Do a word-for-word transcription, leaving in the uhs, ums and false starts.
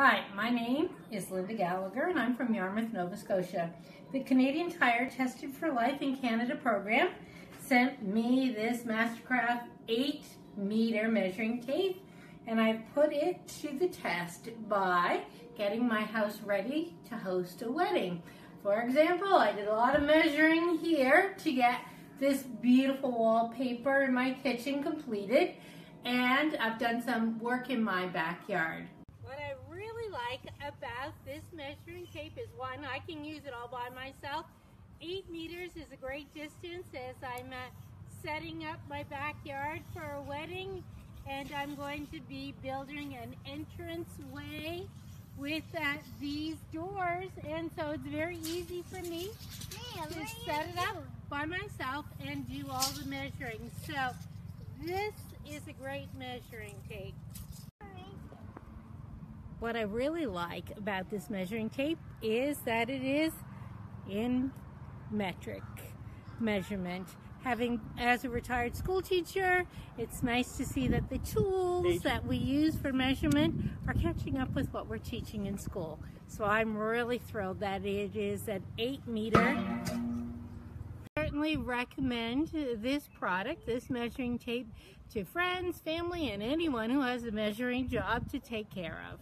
Hi, my name is Linda Gallagher and I'm from Yarmouth, Nova Scotia. The Canadian Tire Tested for Life in Canada program sent me this Mastercraft eight meter measuring tape, and I put it to the test by getting my house ready to host a wedding. For example, I did a lot of measuring here to get this beautiful wallpaper in my kitchen completed, and I've done some work in my backyard. Like about this measuring tape is, one, I can use it all by myself. Eight meters is a great distance as I'm uh, setting up my backyard for a wedding, and I'm going to be building an entrance way with uh, these doors, and so it's very easy for me yeah, to set it up by myself and do all the measuring. So this is a great measuring tape. What I really like about this measuring tape is that it is in metric measurement. Having, as a retired school teacher, it's nice to see that the tools that we use for measurement are catching up with what we're teaching in school. So I'm really thrilled that it is an eight meter. I certainly recommend this product, this measuring tape, to friends, family, and anyone who has a measuring job to take care of.